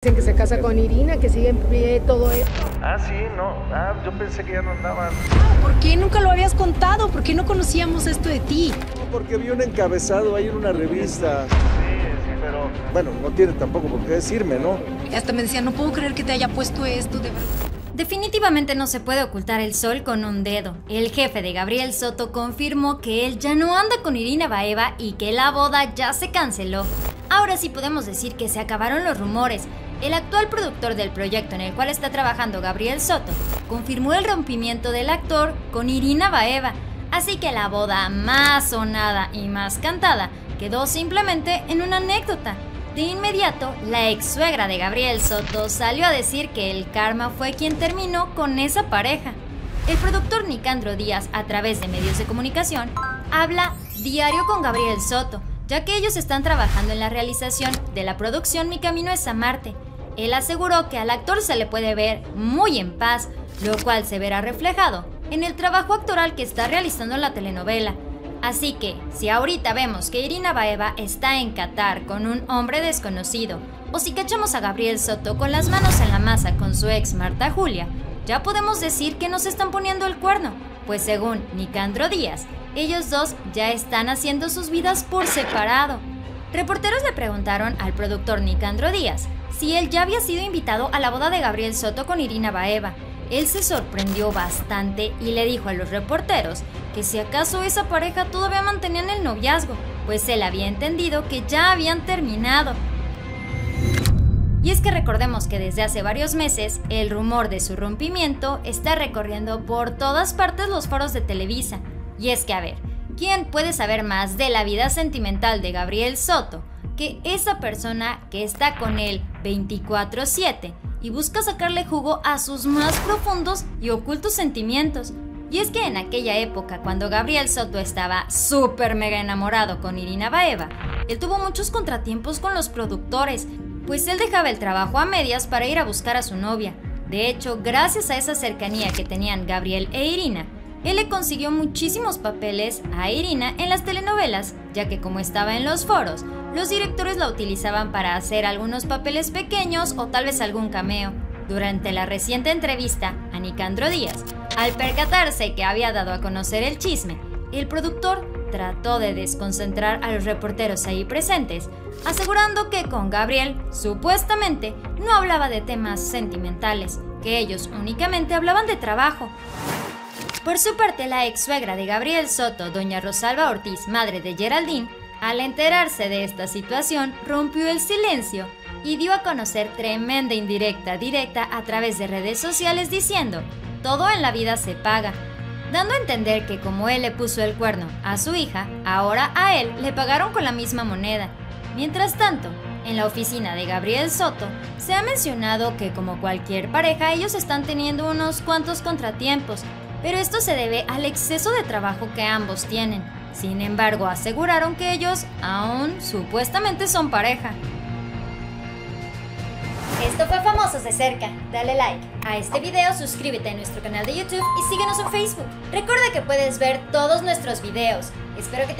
Dicen que se casa con Irina, que sigue en pie todo esto. Ah, sí, no. Ah, yo pensé que ya no andaban. ¿Por qué nunca lo habías contado? ¿Por qué no conocíamos esto de ti? No, porque vi un encabezado ahí en una revista. Sí, pero... Bueno, no tiene tampoco por qué decirme, ¿no? Hasta me decía, no puedo creer que te haya puesto esto de verdad. Definitivamente no se puede ocultar el sol con un dedo. El jefe de Gabriel Soto confirmó que él ya no anda con Irina Baeva y que la boda ya se canceló. Ahora sí podemos decir que se acabaron los rumores. El actual productor del proyecto en el cual está trabajando Gabriel Soto confirmó el rompimiento del actor con Irina Baeva, así que la boda más sonada y más cantada quedó simplemente en una anécdota. De inmediato, la ex suegra de Gabriel Soto salió a decir que el karma fue quien terminó con esa pareja. El productor Nicandro Díaz, a través de medios de comunicación, habla diario con Gabriel Soto, ya que ellos están trabajando en la realización de la producción Mi Camino es a Marte. Él aseguró que al actor se le puede ver muy en paz, lo cual se verá reflejado en el trabajo actoral que está realizando en la telenovela. Así que, si ahorita vemos que Irina Baeva está en Qatar con un hombre desconocido, o si cachamos a Gabriel Soto con las manos en la masa con su ex Marta Julia, ya podemos decir que nos están poniendo el cuerno, pues según Nicandro Díaz, ellos dos ya están haciendo sus vidas por separado. Reporteros le preguntaron al productor Nicandro Díaz si él ya había sido invitado a la boda de Gabriel Soto con Irina Baeva. Él se sorprendió bastante y le dijo a los reporteros que si acaso esa pareja todavía mantenían el noviazgo, pues él había entendido que ya habían terminado. Y es que recordemos que desde hace varios meses el rumor de su rompimiento está recorriendo por todas partes los foros de Televisa. Y es que a ver, ¿quién puede saber más de la vida sentimental de Gabriel Soto que esa persona que está con él 24/7 y busca sacarle jugo a sus más profundos y ocultos sentimientos? Y es que en aquella época, cuando Gabriel Soto estaba súper mega enamorado con Irina Baeva, él tuvo muchos contratiempos con los productores, pues él dejaba el trabajo a medias para ir a buscar a su novia. De hecho, gracias a esa cercanía que tenían Gabriel e Irina, él le consiguió muchísimos papeles a Irina en las telenovelas, ya que como estaba en los foros, los directores la utilizaban para hacer algunos papeles pequeños o tal vez algún cameo. Durante la reciente entrevista a Nicandro Díaz, al percatarse que había dado a conocer el chisme, el productor trató de desconcentrar a los reporteros ahí presentes, asegurando que con Gabriel, supuestamente, no hablaba de temas sentimentales, que ellos únicamente hablaban de trabajo. Por su parte, la ex suegra de Gabriel Soto, doña Rosalba Ortiz, madre de Geraldine, al enterarse de esta situación, rompió el silencio y dio a conocer tremenda indirecta directa a través de redes sociales diciendo: todo en la vida se paga, dando a entender que como él le puso el cuerno a su hija, ahora a él le pagaron con la misma moneda. Mientras tanto, en la oficina de Gabriel Soto se ha mencionado que como cualquier pareja ellos están teniendo unos cuantos contratiempos, pero esto se debe al exceso de trabajo que ambos tienen. Sin embargo, aseguraron que ellos aún supuestamente son pareja. Esto fue Famosos de Cerca. Dale like a este video, suscríbete a nuestro canal de YouTube y síguenos en Facebook. Recuerda que puedes ver todos nuestros videos. Espero que tengas